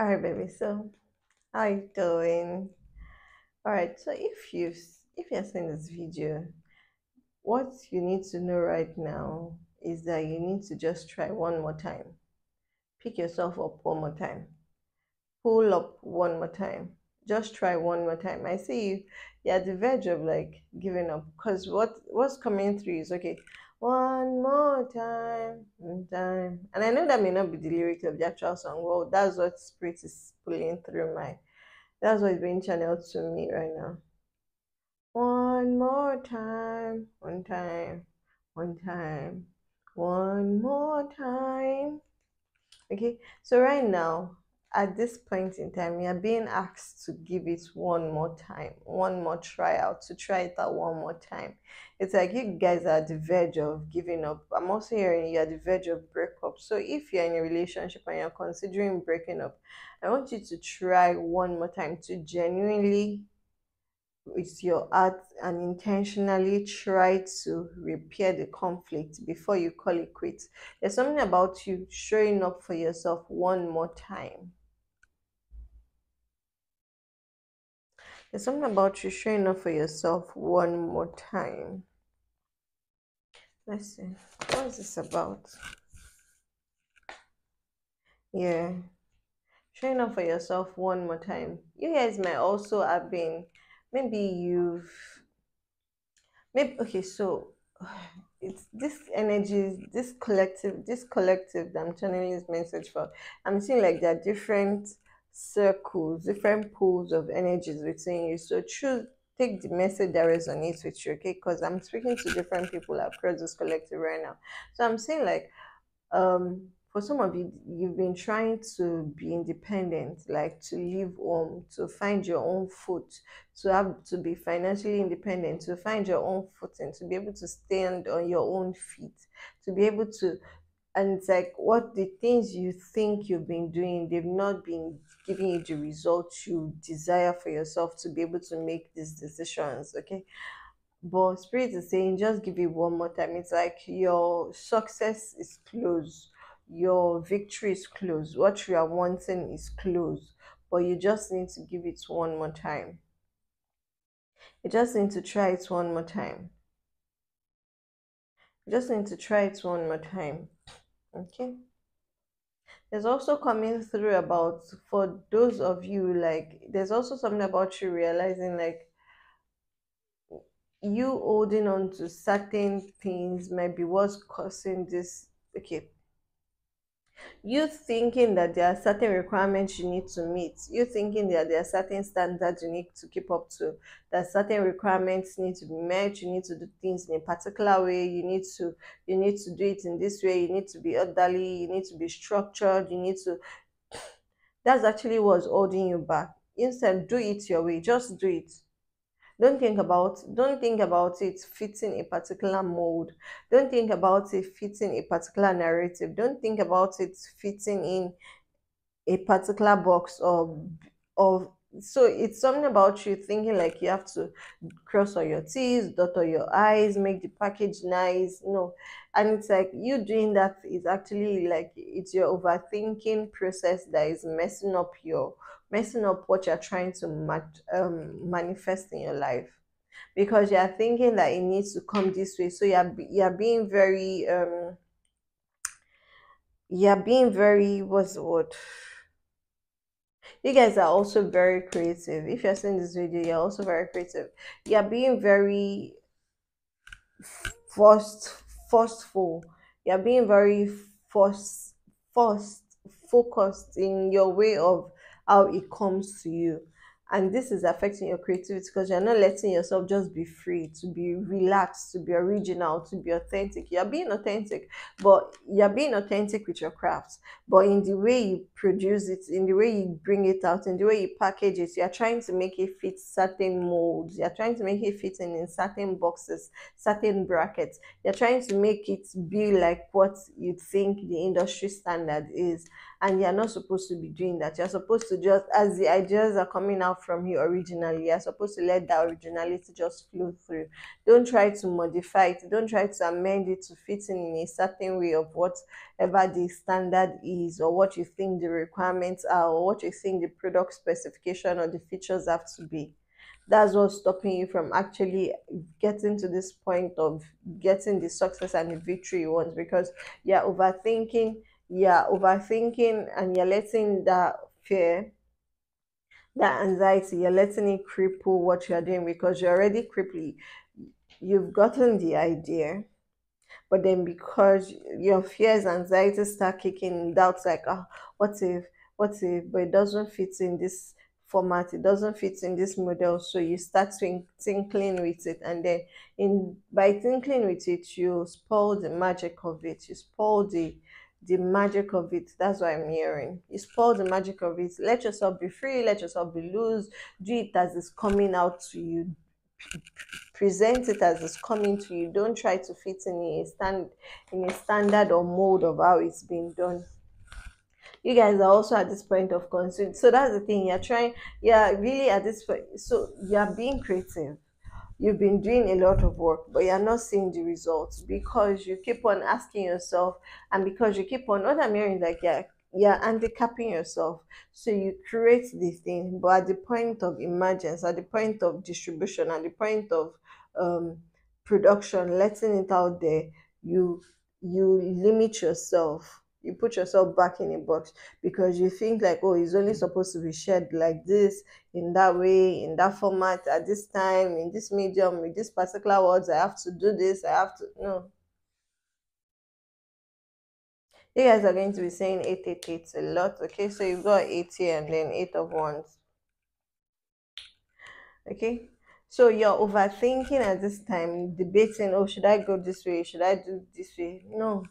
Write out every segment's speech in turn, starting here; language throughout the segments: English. All right, baby. So, how are you doing? All right. So, if you're seeing this video, what you need to know right now is that you need to just try one more time. Pick yourself up one more time. Pull up one more time. Just try one more time. I see you. You're at the verge of like giving up, because what's coming through is okay. One more time, and I know that may not be the lyric of the actual song. Well, that's what spirit is pulling through my. That's what's being channeled to me right now. One more time, one more time. Okay, so right now, at this point in time, you're being asked to give it one more time, one more tryout, to try it out one more time. It's like you guys are at the verge of giving up. I'm also hearing you're at the verge of breakup. So if you're in a relationship and you're considering breaking up, I want you to try one more time to genuinely, with your heart and intentionally try to repair the conflict before you call it quits. There's something about you showing up for yourself one more time. There's something about you showing up for yourself one more time. Let's see. What is this about? Yeah. Showing up for yourself one more time. You guys might also have been, maybe you've, maybe, okay, so it's this energy, this collective that I'm channeling this message for. I'm seeing like there are different circles, different pools of energies within you. So choose, take the message that resonates with you, okay? Because I'm speaking to different people across this collective right now. So I'm saying like, for some of you, you've been trying to be independent, like to leave home, to find your own foot, to be financially independent, to find your own footing, to be able to stand on your own feet, to be able to. And it's like what the things you think you've been doing, they've not been giving you the results you desire for yourself to be able to make these decisions, okay? But Spirit is saying, just give it one more time. It's like your success is close. Your victory is close. What you are wanting is close. But you just need to give it one more time. You just need to try it one more time. You just need to try it one more time. Okay, there's also coming through about, for those of you, like there's also something about you realizing like you holding on to certain things might be what's causing this. Okay, you thinking that there are certain requirements you need to meet, you thinking that there are certain standards you need to keep up to, that certain requirements need to be met, you need to do things in a particular way, you need to do it in this way, you need to be orderly, you need to be structured, you need to. That's actually what's holding you back. Instead, do it your way. Just do it. Don't think about it fitting a particular mold. Don't think about it fitting a particular narrative. Don't think about it fitting in a particular box or so. It's something about you thinking like you have to cross all your T's, dot all your I's, make the package nice. No. And it's like you doing that is actually like it's your overthinking process that is messing up what you're trying to manifest in your life, because you're thinking that it needs to come this way. So you're being very what's the word? You guys are also very creative. If you're seeing this video, you're also very creative. You're being very forceful. You're being very focused in your way of how it comes to you, and this is affecting your creativity because you're not letting yourself just be free to be relaxed, to be original, to be authentic. You're being authentic, but you're being authentic with your craft, but in the way you produce it, in the way you bring it out, in the way you package it, you're trying to make it fit certain molds, you're trying to make it fit in certain boxes, certain brackets, you're trying to make it be like what you think the industry standard is. And you're not supposed to be doing that. You're supposed to just, as the ideas are coming out from you originally, you're supposed to let that originality just flow through. Don't try to modify it. Don't try to amend it to fit in a certain way of whatever the standard is or what you think the the requirements are or what you think the product specification or the features have to be. That's what's stopping you from actually getting to this point of getting the success and the victory you want, because you're overthinking and you're letting that fear, that anxiety, you're letting it cripple what you're doing, because you're already crippling. You've gotten the idea, but then because your fears, anxiety start kicking in, doubts like, oh, what if, but it doesn't fit in this format, it doesn't fit in this model, so you start tinkling with it, and then by tinkling with it, you spoil the magic of it, you spoil the magic of it. That's what I'm hearing. You spoil the magic of it. Let yourself be free, let yourself be loose, do it as it's coming out to you, present it as it's coming to you. Don't try to fit in a standard or mold of how it's been done. You guys are also at this point of concern. So that's the thing, you're really at this point. So you're being creative, you've been doing a lot of work, but you're not seeing the results because you keep on asking yourself, and because you keep on, what I'm hearing is like you're handicapping yourself. So you create this thing, but at the point of emergence, at the point of distribution, at the point of production, letting it out there, you limit yourself. You put yourself back in a box because you think like, oh, it's only supposed to be shared like this, in that way, in that format, at this time, in this medium, with these particular words. I have to do this. I have to. No. You guys are going to be saying 8, 8, 8 a lot. Okay, so you've got 8 here and then 8 of 1s. Okay. So you're overthinking at this time, debating, oh, should I go this way? Should I do this way? No.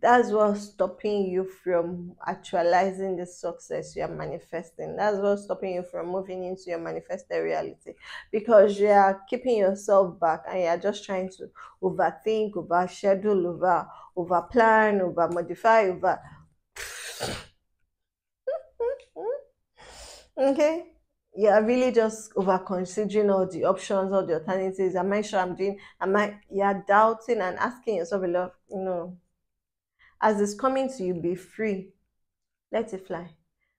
That's what's stopping you from actualizing the success you're manifesting. That's what's stopping you from moving into your manifested reality, because you are keeping yourself back and you're just trying to overthink, overschedule, overplan, overmodify, okay? You're really just over-considering all the options, all the alternatives. Am I sure I'm doing? You're doubting and asking yourself a lot, no. As it's coming to you, be free. Let it fly.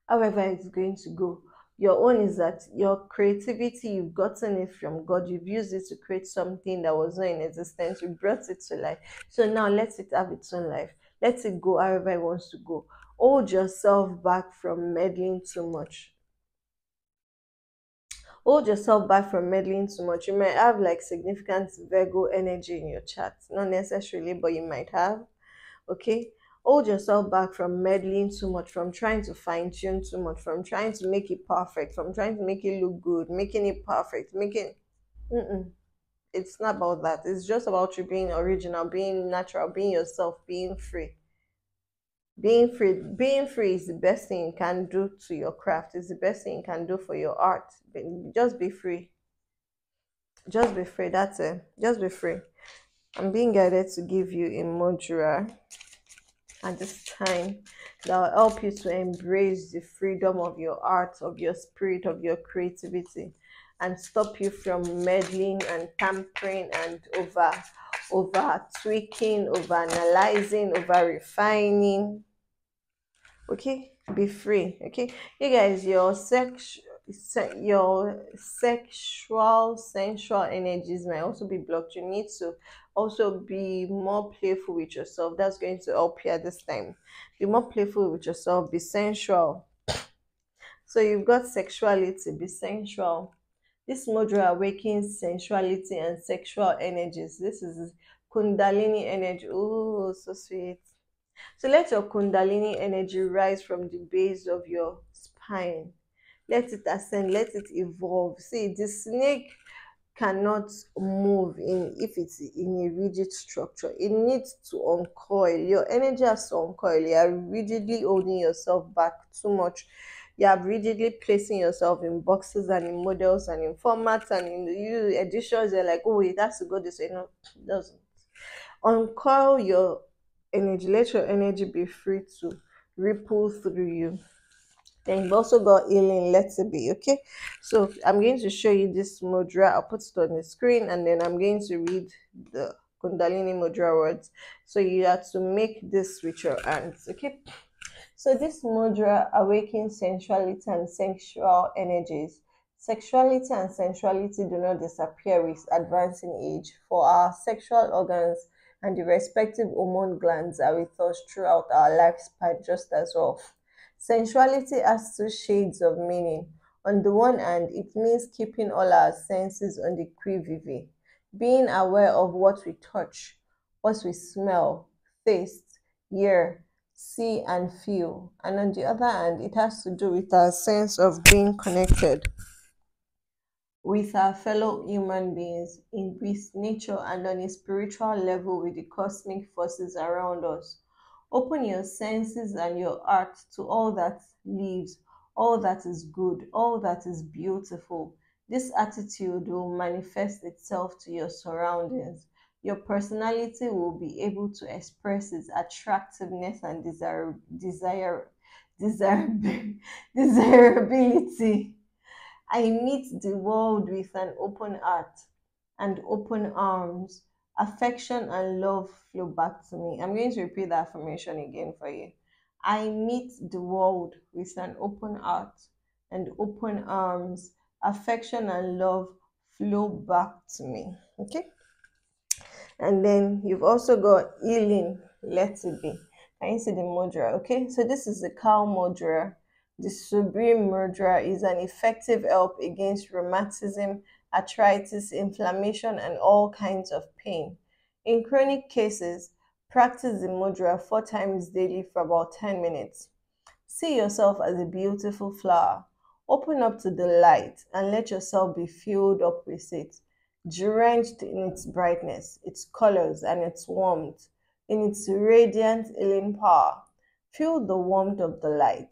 However it's going to go. Your own is that your creativity, you've gotten it from God. You've used it to create something that was not in existence. You brought it to life. So now let it have its own life. Let it go however it wants to go. Hold yourself back from meddling too much. Hold yourself back from meddling too much. You might have like significant Virgo energy in your chart. Not necessarily, but you might have. Okay, hold yourself back from meddling too much, from trying to fine-tune too much, from trying to make it perfect, from trying to make it look good, making it perfect, It's not about that. It's just about you being original, being natural, being yourself, being free. Being free is the best thing you can do to your craft. It's the best thing you can do for your art. Just be free. Just be free. That's it. Just be free. I'm being guided to give you a mudra at this time that will help you to embrace the freedom of your art, of your spirit, of your creativity, and stop you from meddling and tampering and over tweaking, over analyzing, over refining. Okay, be free. Okay, you guys, your sexual, sensual energies might also be blocked. You need to also be more playful with yourself. That's going to help you at this time. Be more playful with yourself. Be sensual. So you've got sexuality. Be sensual. This mudra awakens sensuality and sexual energies. This is Kundalini energy. Oh, so sweet. So let your Kundalini energy rise from the base of your spine. Let it ascend, let it evolve. See, the snake cannot move if it's in a rigid structure. It needs to uncoil. Your energy has to uncoil. You are rigidly holding yourself back too much. You are rigidly placing yourself in boxes and in models and in formats and in the editions. You're like, oh, it has to go this way. No, it doesn't. Uncoil your energy. Let your energy be free to ripple through you. Then you've also got healing, let it be. Okay, so I'm going to show you this mudra. I'll put it on the screen and then I'm going to read the Kundalini mudra words. So you have to make this with your hands. Okay, So this mudra awakens sensuality and sexual energies. Sexuality and sensuality do not disappear with advancing age, for our sexual organs and the respective hormone glands are with us throughout our lifespan just as well. Sensuality has two shades of meaning. On the one hand, it means keeping all our senses on the qui vive, being aware of what we touch, what we smell, taste, hear, see and feel. And on the other hand, it has to do with our sense of being connected with our fellow human beings, in with nature, and on a spiritual level with the cosmic forces around us. Open your senses and your heart to all that lives, all that is good, all that is beautiful. This attitude will manifest itself to your surroundings. Your personality will be able to express its attractiveness and desirability. I meet the world with an open heart and open arms. Affection and love flow back to me. I'm going to repeat the affirmation again for you. I meet the world with an open heart and open arms. Affection and love flow back to me. Okay? And then you've also got healing, let it be. Can you see the mudra? Okay, so this is the cow mudra. The supreme mudra is an effective help against rheumatism, arthritis, inflammation, and all kinds of pain. In chronic cases, practice the mudra 4 times daily for about 10 minutes. See yourself as a beautiful flower. Open up to the light and let yourself be filled up with it, drenched in its brightness, its colors, and its warmth, in its radiant healing power. Feel the warmth of the light.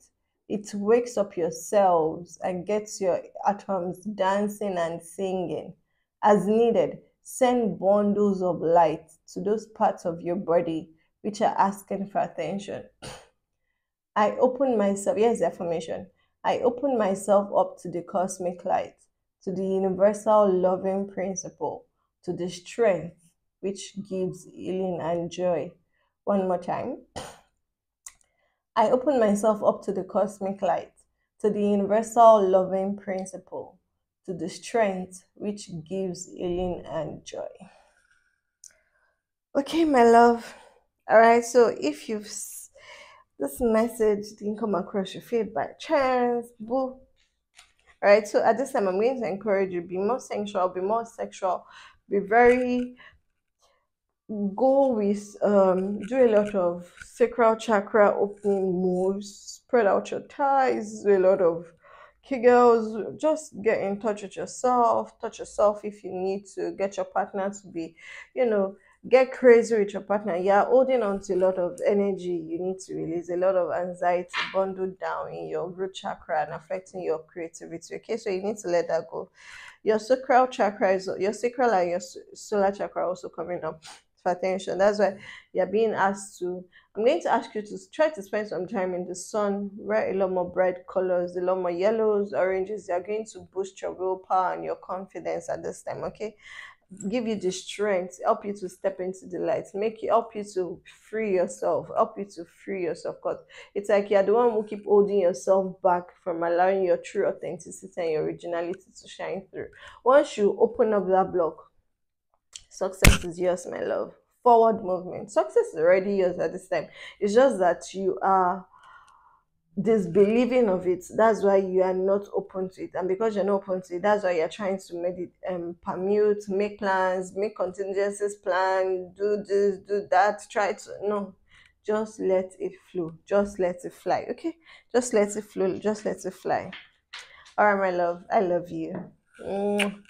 It wakes up your cells and gets your atoms dancing and singing. As needed, send bundles of light to those parts of your body which are asking for attention. I open myself, here's the affirmation. I open myself up to the cosmic light, to the universal loving principle, to the strength which gives healing and joy. One more time. I open myself up to the cosmic light, to the universal loving principle, to the strength which gives healing and joy. Okay, my love. All right, so if you've this message didn't come across your feed by chance, boo. All right, so at this time, I'm going to encourage you, be more sensual, be more sexual, be very, go with, do a lot of sacral chakra opening moves, spread out your thighs, do a lot of kegels, just get in touch with yourself, touch yourself if you need to, get your partner to be, you know, get crazy with your partner. You're holding on to a lot of energy. You need to release a lot of anxiety bundled down in your root chakra and affecting your creativity. Okay, so you need to let that go. Your sacral chakra is your sacral and your solar chakra also coming up for attention. That's why you're being asked to. I'm going to ask you to try to spend some time in the sun, wear a lot more bright colors, a lot more yellows, oranges. They're going to boost your willpower and your confidence at this time. Okay. Give you the strength, help you to step into the light, help you to free yourself, because it's like you're the one who keep holding yourself back from allowing your true authenticity and your originality to shine through. Once you open up that block, success is yours, my love. Forward movement. Success is already yours at this time. It's just that you are disbelieving of it. That's why you are not open to it, and because you're not open to it, that's why you're trying to permute, make plans, make contingencies, plan, do this, do that, try to no, just let it flow, just let it fly. Okay, just let it flow, just let it fly. All right, my love, I love you.